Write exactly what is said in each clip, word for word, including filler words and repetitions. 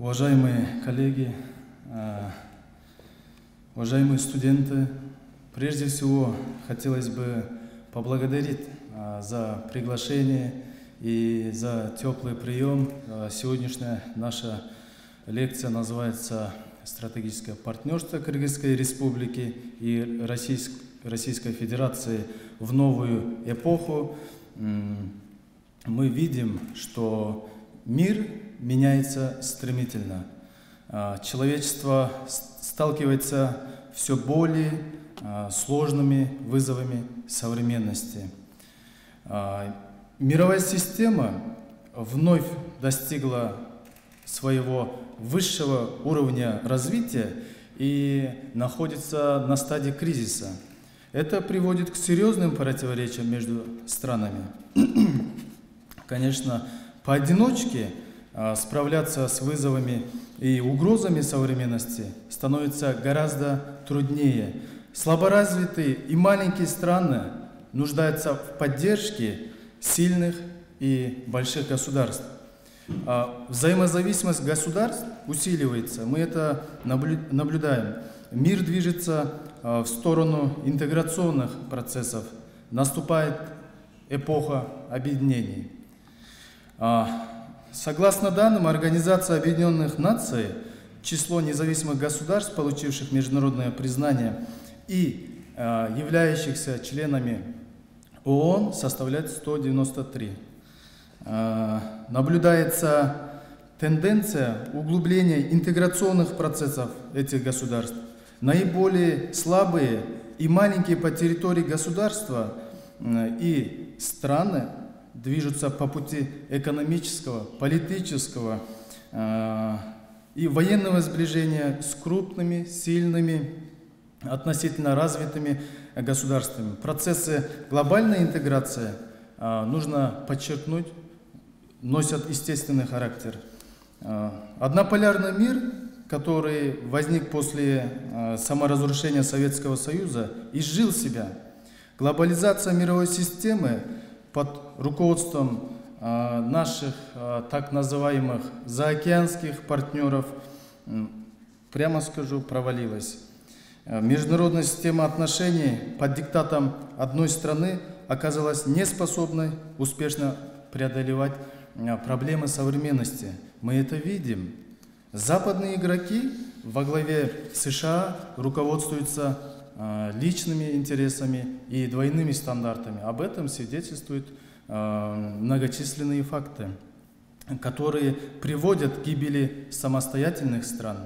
Уважаемые коллеги, уважаемые студенты, прежде всего хотелось бы поблагодарить за приглашение и за теплый прием. Сегодняшняя наша лекция называется «Стратегическое партнерство Кыргызской Республики и Российской Федерации в новую эпоху». Мы видим, что мир меняется стремительно. Человечество сталкивается с все более сложными вызовами современности. Мировая система вновь достигла своего высшего уровня развития и находится на стадии кризиса. Это приводит к серьезным противоречиям между странами. Конечно, поодиночке справляться с вызовами и угрозами современности становится гораздо труднее. Слаборазвитые и маленькие страны нуждаются в поддержке сильных и больших государств. Взаимозависимость государств усиливается, мы это наблюдаем. Мир движется в сторону интеграционных процессов, наступает эпоха объединений. Согласно данным Организации Объединенных Наций, число независимых государств, получивших международное признание и э, являющихся членами ООН, составляет сто девяносто три. Э, наблюдается тенденция углубления интеграционных процессов этих государств. Наиболее слабые и маленькие по территории государства э, и страны движутся по пути экономического, политического э, и военного сближения с крупными, сильными, относительно развитыми государствами. Процессы глобальной интеграции, э, нужно подчеркнуть, носят естественный характер. Э, однополярный мир, который возник после э, саморазрушения Советского Союза, изжил себя. Глобализация мировой системы под руководством э, наших э, так называемых заокеанских партнеров, э, прямо скажу, провалилась. Э, международная система отношений под диктатом одной страны оказалась неспособной успешно преодолевать э, проблемы современности. Мы это видим. Западные игроки во главе США руководствуются личными интересами и двойными стандартами. Об этом свидетельствуют э, многочисленные факты, которые приводят к гибели самостоятельных стран.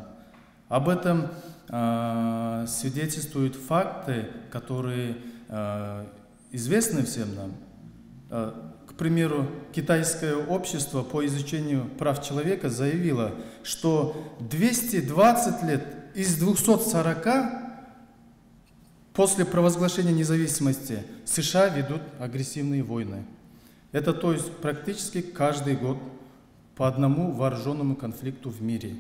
Об этом э, свидетельствуют факты, которые э, известны всем нам. Э, к примеру, Китайское общество по изучению прав человека заявило, что двести двадцать лет из двухсот сорока после провозглашения независимости США ведут агрессивные войны. Это то есть практически каждый год по одному вооруженному конфликту в мире.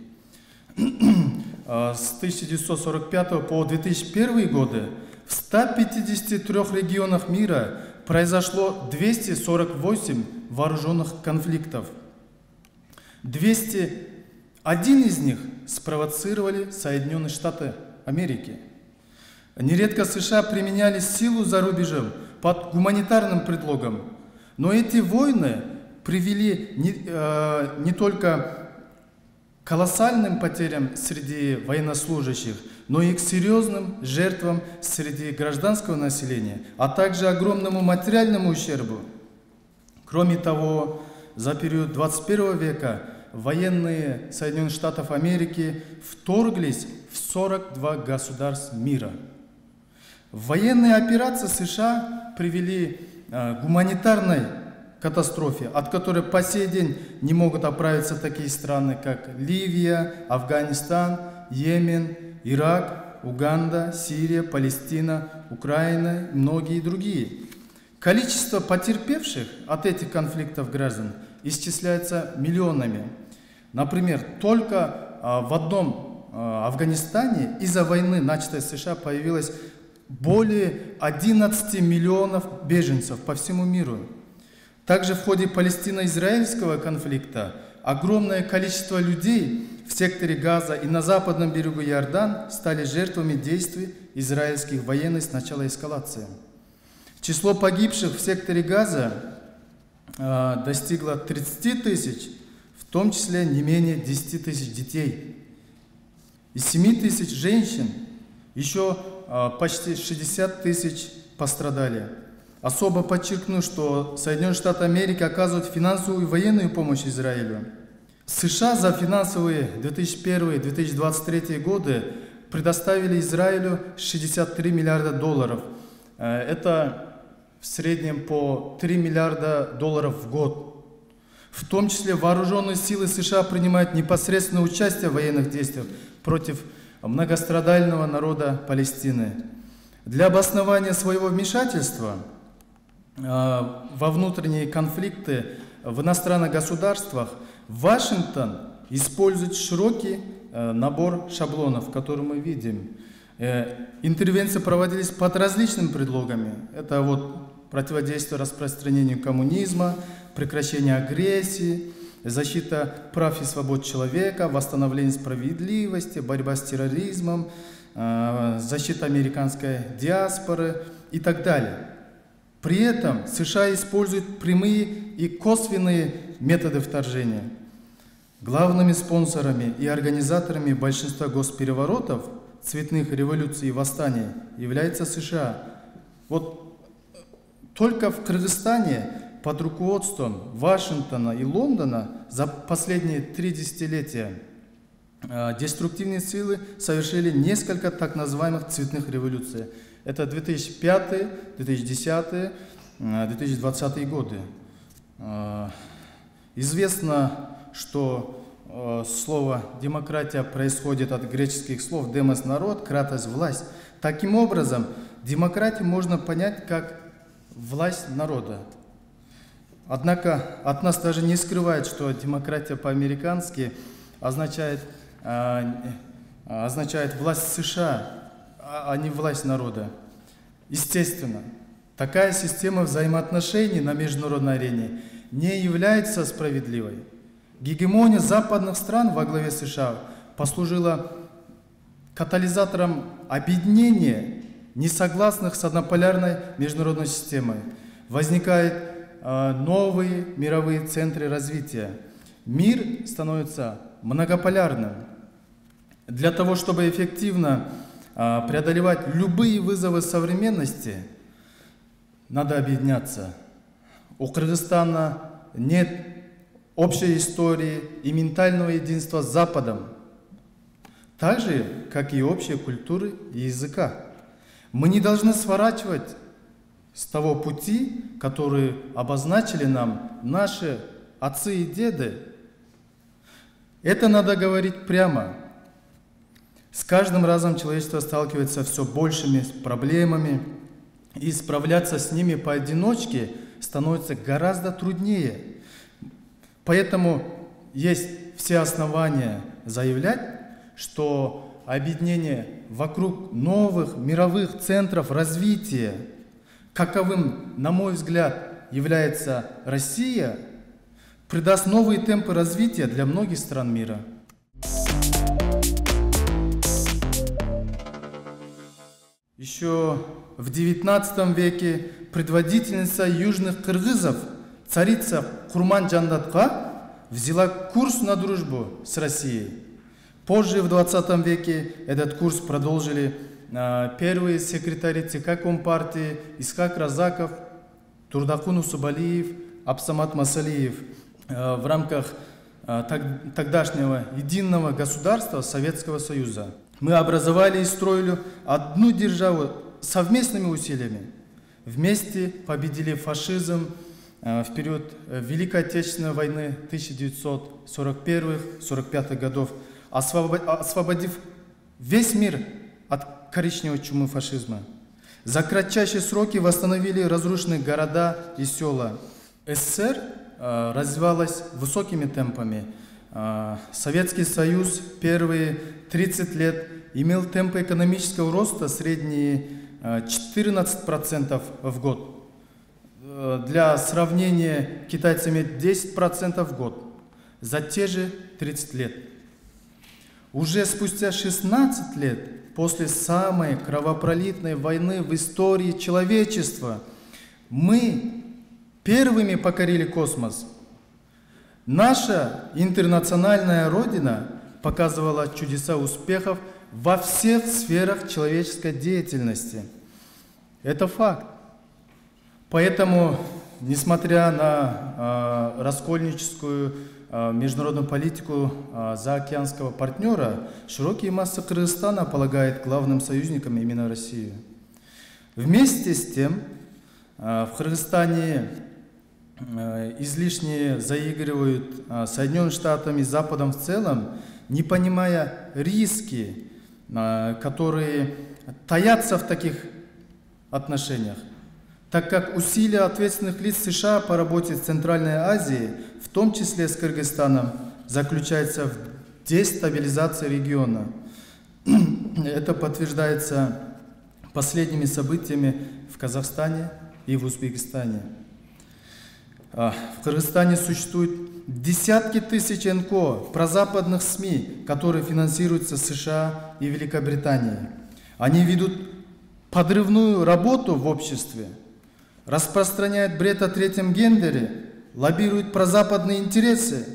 С тысяча девятьсот сорок пятого по две тысячи первые годы в ста пятидесяти трёх регионах мира произошло двести сорок восемь вооруженных конфликтов. двести один из них спровоцировали Соединенные Штаты Америки. Нередко США применяли силу за рубежем под гуманитарным предлогом, но эти войны привели не, э, не только к колоссальным потерям среди военнослужащих, но и к серьезным жертвам среди гражданского населения, а также огромному материальному ущербу. Кроме того, за период двадцать первого века военные Соединенных Штатов Америки вторглись в сорок два государства мира. Военные операции США привели к гуманитарной катастрофе, от которой по сей день не могут оправиться такие страны, как Ливия, Афганистан, Йемен, Ирак, Уганда, Сирия, Палестина, Украина и многие другие. Количество потерпевших от этих конфликтов граждан исчисляется миллионами. Например, только в одном Афганистане из-за войны, начатой США, появилось более одиннадцати миллионов беженцев по всему миру. Также в ходе палестино-израильского конфликта огромное количество людей в секторе Газа и на западном берегу Иордан стали жертвами действий израильских военных с начала эскалации. Число погибших в секторе Газа э, достигло тридцати тысяч, в том числе не менее десяти тысяч детей. И семи тысяч женщин, еще э, почти шестидесяти тысяч пострадали. Особо подчеркну, что Соединенные Штаты Америки оказывают финансовую и военную помощь Израилю. США за финансовые две тысячи первый — две тысячи двадцать третий годы предоставили Израилю шестьдесят три миллиарда долларов. Это в среднем по три миллиарда долларов в год. В том числе вооруженные силы США принимают непосредственное участие в военных действиях против многострадального народа Палестины. Для обоснования своего вмешательства во внутренние конфликты в иностранных государствах Вашингтон использует широкий набор шаблонов, которые мы видим. Интервенции проводились под различными предлогами. Это вот противодействие распространению коммунизма, прекращение агрессии, защита прав и свобод человека, восстановление справедливости, борьба с терроризмом, защита американской диаспоры и так далее. При этом США используют прямые и косвенные методы вторжения. Главными спонсорами и организаторами большинства госпереворотов, цветных революций и восстаний является США. Вот только в Кыргызстане под руководством Вашингтона и Лондона за последние три десятилетия деструктивные силы совершили несколько так называемых цветных революций. Это две тысячи пятый, две тысячи десятый, две тысячи двадцатый годы. Известно, что слово «демократия» происходит от греческих слов «демос» — народ, «кратос» — власть. Таким образом, демократию можно понять как власть народа. Однако от нас даже не скрывает, что демократия по-американски означает, означает власть США, а не власть народа. Естественно, такая система взаимоотношений на международной арене не является справедливой. Гегемония западных стран во главе США послужила катализатором объединения несогласных с однополярной международной системой. Возникают э, новые мировые центры развития. Мир становится многополярным. Для того, чтобы эффективно преодолевать любые вызовы современности, надо объединяться. У Кыргызстана нет общей истории и ментального единства с Западом, так же, как и общей культуры и языка. Мы не должны сворачивать с того пути, который обозначили нам наши отцы и деды. Это надо говорить прямо. С каждым разом человечество сталкивается все большими проблемами, и справляться с ними поодиночке становится гораздо труднее. Поэтому есть все основания заявлять, что объединение вокруг новых мировых центров развития, каковым, на мой взгляд, является Россия, придаст новые темпы развития для многих стран мира. Еще в девятнадцатом веке предводительница южных кыргызов, царица Курманджан Датка, взяла курс на дружбу с Россией. Позже, в двадцатом веке, этот курс продолжили э, первые секретари ЦК Компартии Искак Розаков, Турдакуну Субалиев, Абсамат Масалиев э, в рамках э, таг, тогдашнего единого государства Советского Союза. Мы образовали и строили одну державу совместными усилиями. Вместе победили фашизм в период Великой Отечественной войны тысяча девятьсот сорок первого — сорок пятого годов, освободив весь мир от коричневой чумы фашизма. За кратчайшие сроки восстановили разрушенные города и села. СССР развивалась высокими темпами. Советский Союз первые тридцать лет имел темпы экономического роста средние четырнадцать процентов в год. Для сравнения, китайцы имеют десять процентов в год. за те же тридцать лет. Уже спустя шестнадцать лет после самой кровопролитной войны в истории человечества мы первыми покорили космос. Наша интернациональная родина показывала чудеса успехов во всех сферах человеческой деятельности. Это факт. Поэтому, несмотря на э, раскольническую э, международную политику э, заокеанского партнера, широкие массы Кыргызстана полагают главным союзником именно Россию. Вместе с тем, э, в Кыргызстане э, излишне заигрывают э, Соединенными Штатами и Западом в целом, не понимая риски, которые таятся в таких отношениях, так как усилия ответственных лиц США по работе с Центральной Азией, в том числе с Кыргызстаном, заключаются в дестабилизации региона. Это подтверждается последними событиями в Казахстане и в Узбекистане. В Кыргызстане существует десятки тысяч НКО, прозападных СМИ, которые финансируются США и Великобританией. Они ведут подрывную работу в обществе, распространяют бред о третьем гендере, лоббируют прозападные интересы,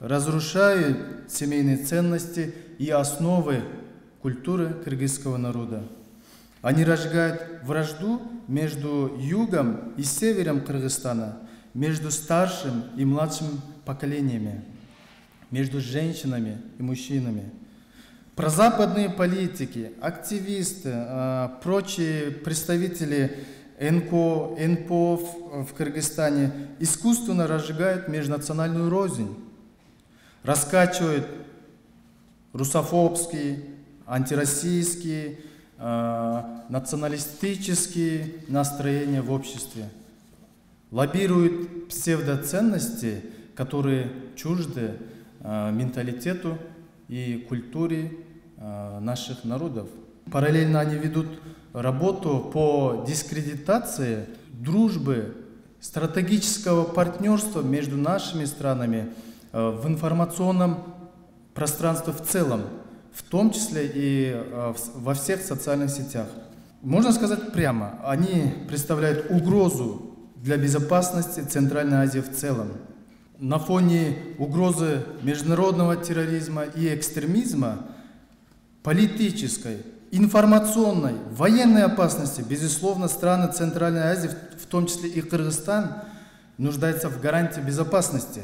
разрушают семейные ценности и основы культуры кыргызского народа. Они разжигают вражду между югом и севером Кыргызстана, между старшим и младшим поколениями, между женщинами и мужчинами. Прозападные политики, активисты, э, прочие представители НКО, НПО в, в Кыргызстане искусственно разжигают межнациональную рознь, раскачивают русофобские, антироссийские, э, националистические настроения в обществе, лоббируют псевдоценности, которые чужды э, менталитету и культуре э, наших народов. Параллельно они ведут работу по дискредитации дружбы, стратегического партнерства между нашими странами э, в информационном пространстве в целом, в том числе и э, в, во всех социальных сетях. Можно сказать прямо, они представляют угрозу для безопасности Центральной Азии в целом. На фоне угрозы международного терроризма и экстремизма, политической, информационной, военной опасности, безусловно, страны Центральной Азии, в том числе и Кыргызстан, нуждаются в гарантии безопасности.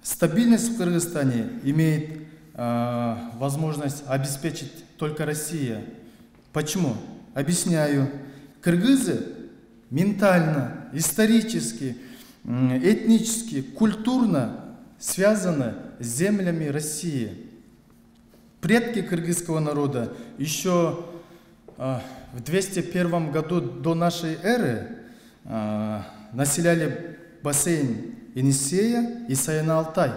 Стабильность в Кыргызстане имеет э, возможность обеспечить только Россия. Почему? Объясняю. Кыргызы ментально, исторически, этнически, культурно связаны с землями России. Предки кыргызского народа еще э, в двести первом году до нашей эры э, населяли бассейн Енисея и Саяна-Алтай.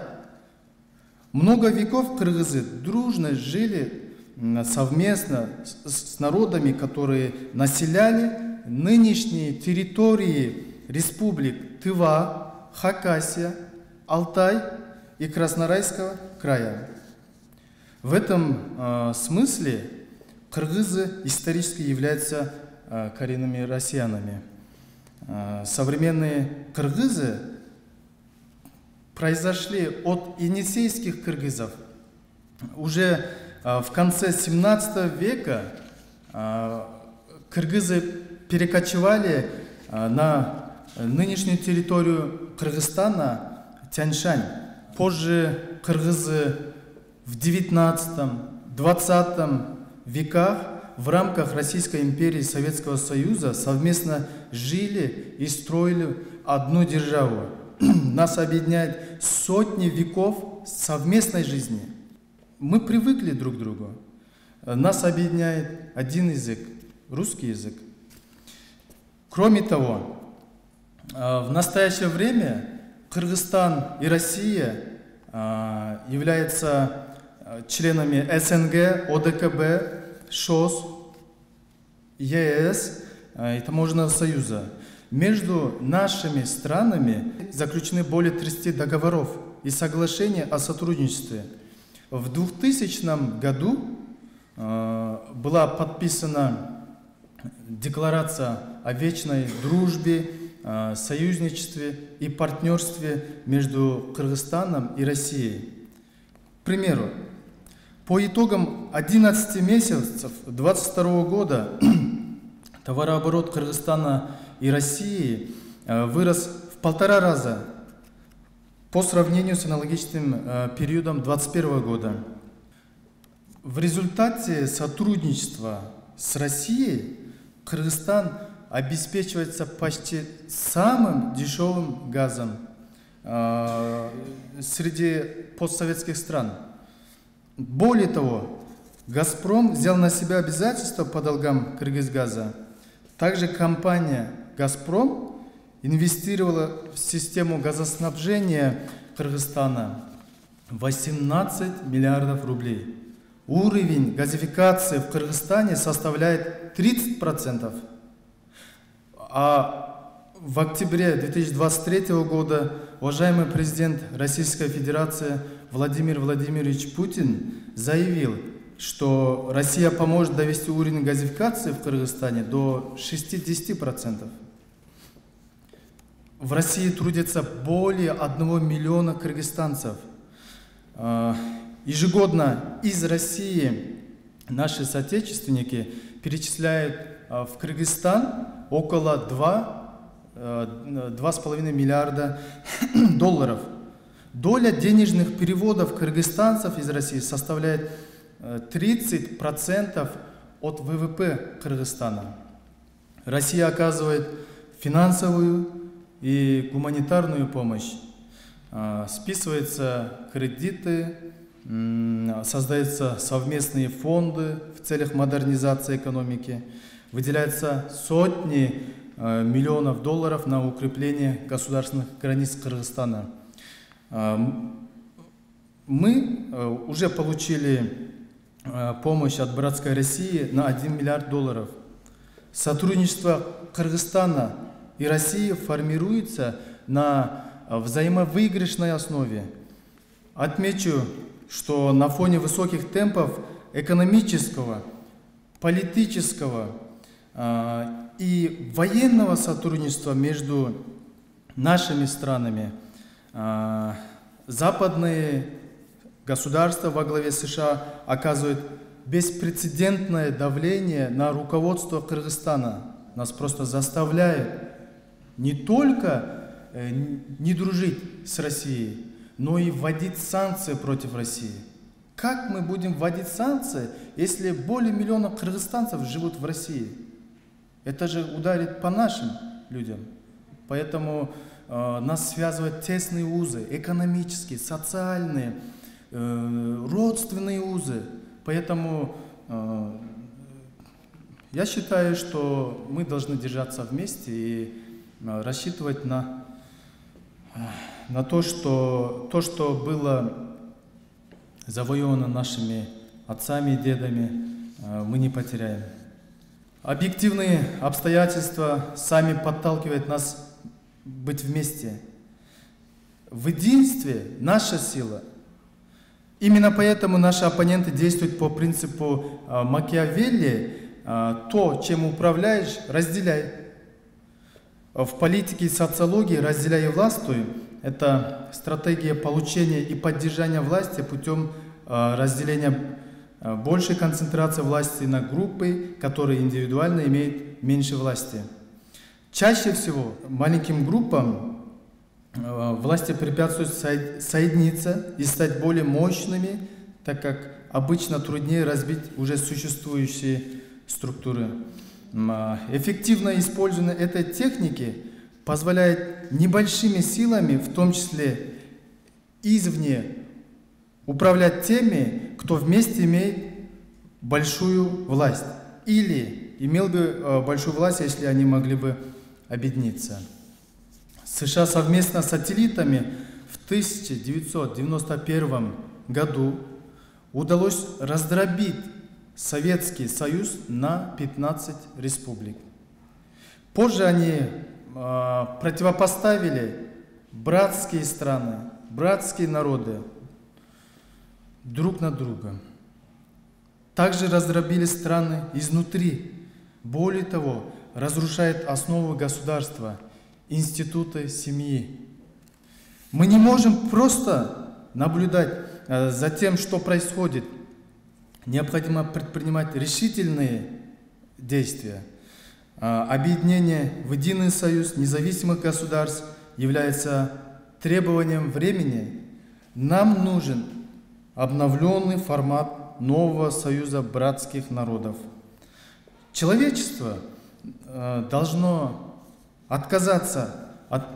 Много веков кыргызы дружно жили э, совместно с, с народами, которые населяли нынешние территории республик Тыва, Хакасия, Алтай и Красноярского края. В этом э, смысле кыргызы исторически являются э, коренными россиянами. Э, современные кыргызы произошли от енисейских кыргызов. Уже э, в конце семнадцатого века э, кыргызы перекочевали э, на нынешнюю территорию Кыргызстана, Тяньшань. Позже кыргызы в девятнадцатом-двадцатом веках в рамках Российской империи и Советского Союза совместно жили и строили одну державу. Нас объединяет сотни веков совместной жизни. Мы привыкли друг к другу. Нас объединяет один язык, русский язык. Кроме того, в настоящее время Кыргызстан и Россия являются членами эс эн гэ, о дэ ка бэ, шо эс, е эс и Таможенного союза. Между нашими странами заключены более тридцати договоров и соглашение о сотрудничестве. В двухтысячном году была подписана декларация о вечной дружбе, союзничестве и партнерстве между Кыргызстаном и Россией. К примеру, по итогам одиннадцати месяцев две тысячи двадцать второго года товарооборот Кыргызстана и России вырос в полтора раза по сравнению с аналогичным периодом две тысячи двадцать первого года. В результате сотрудничества с Россией Кыргызстан обеспечивается почти самым дешевым газом э, среди постсоветских стран. Более того, «Газпром» взял на себя обязательства по долгам «Кыргызгаза». Также компания «Газпром» инвестировала в систему газоснабжения Кыргызстана восемнадцать миллиардов рублей. Уровень газификации в Кыргызстане составляет тридцать процентов. А в октябре две тысячи двадцать третьего года уважаемый президент Российской Федерации Владимир Владимирович Путин заявил, что Россия поможет довести уровень газификации в Кыргызстане до шестидесяти процентов. В России трудится более одного миллиона кыргызстанцев. Ежегодно из России наши соотечественники перечисляют в Кыргызстан около двух с половиной миллиарда долларов. Доля денежных переводов кыргызстанцев из России составляет тридцать процентов от ВВП Кыргызстана. Россия оказывает финансовую и гуманитарную помощь. Списываются кредиты, создаются совместные фонды в целях модернизации экономики. Выделяются сотни э, миллионов долларов на укрепление государственных границ Кыргызстана. Э, мы э, уже получили э, помощь от братской России на один миллиард долларов. Сотрудничество Кыргызстана и России формируется на взаимовыигрышной основе. Отмечу, что на фоне высоких темпов экономического, политического и военного сотрудничества между нашими странами западные государства во главе США оказывают беспрецедентное давление на руководство Кыргызстана. Нас просто заставляют не только не дружить с Россией, но и вводить санкции против России. Как мы будем вводить санкции, если более миллиона кыргызстанцев живут в России? Это же ударит по нашим людям. Поэтому э, нас связывают тесные узы, экономические, социальные, э, родственные узы. Поэтому э, я считаю, что мы должны держаться вместе и э, рассчитывать на, на то, что, то, что было завоевано нашими отцами и дедами, мы не потеряем. Объективные обстоятельства сами подталкивают нас быть вместе. В единстве наша сила. Именно поэтому наши оппоненты действуют по принципу Макиавелли: то, чем управляешь, разделяй. В политике и социологии «разделяй и властвуй» — это стратегия получения и поддержания власти путем э, разделения э, большей концентрации власти на группы, которые индивидуально имеют меньше власти. Чаще всего маленьким группам э, власти препятствуют со- соединиться и стать более мощными, так как обычно труднее разбить уже существующие структуры. Эффективное использование этой техники позволяет небольшими силами, в том числе извне, управлять теми, кто вместе имеет большую власть. Или имел бы большую власть, если они могли бы объединиться. США совместно с сателлитами в тысяча девятьсот девяносто первом году удалось раздробить Советский Союз на пятнадцать республик. Позже они э, противопоставили братские страны, братские народы друг на друга. Также раздробили страны изнутри, более того, разрушает основы государства, институты семьи. Мы не можем просто наблюдать за тем, что происходит. Необходимо предпринимать решительные действия. Объединение в единый союз независимых государств является требованием времени. Нам нужен обновленный формат нового союза братских народов. Человечество должно отказаться от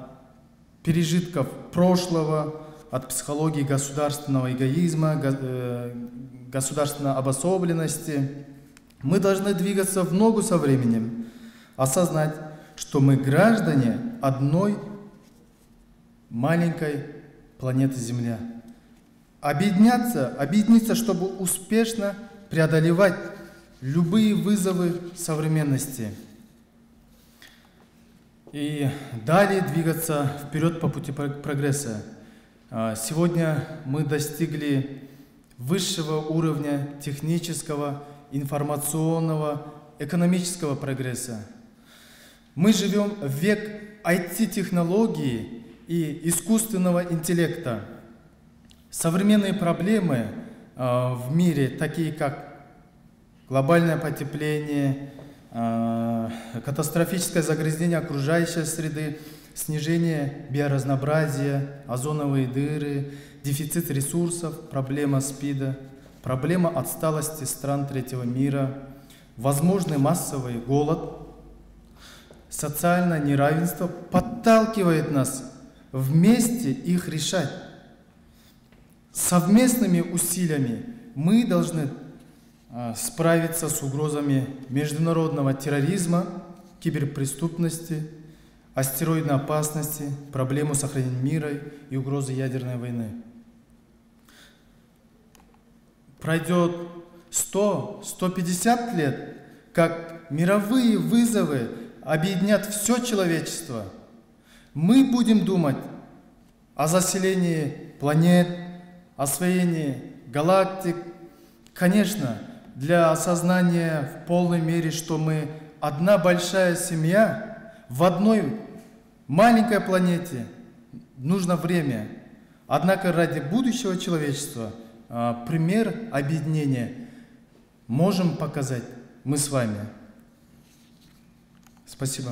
пережитков прошлого, от психологии государственного эгоизма, государственной обособленности. Мы должны двигаться в ногу со временем, осознать, что мы граждане одной маленькой планеты Земля. Объединяться, объединиться, чтобы успешно преодолевать любые вызовы современности. И далее двигаться вперед по пути прогресса. Сегодня мы достигли высшего уровня технического, информационного, экономического прогресса. Мы живем в век ай ти технологий и искусственного интеллекта. Современные проблемы в мире, такие как глобальное потепление, катастрофическое загрязнение окружающей среды, снижение биоразнообразия, озоновые дыры, дефицит ресурсов, проблема СПИДа, проблема отсталости стран третьего мира, возможный массовый голод, социальное неравенство подталкивает нас вместе их решать. Совместными усилиями мы должны справиться с угрозами международного терроризма, киберпреступности, астероидной опасности, проблему сохранения мира и угрозы ядерной войны. Пройдет сто — сто пятьдесят лет, как мировые вызовы объединят все человечество. Мы будем думать о заселении планет, освоении галактик. Конечно, для осознания в полной мере, что мы одна большая семья в одной маленькой планете, нужно время. Однако ради будущего человечества пример объединения можем показать мы с вами. Спасибо.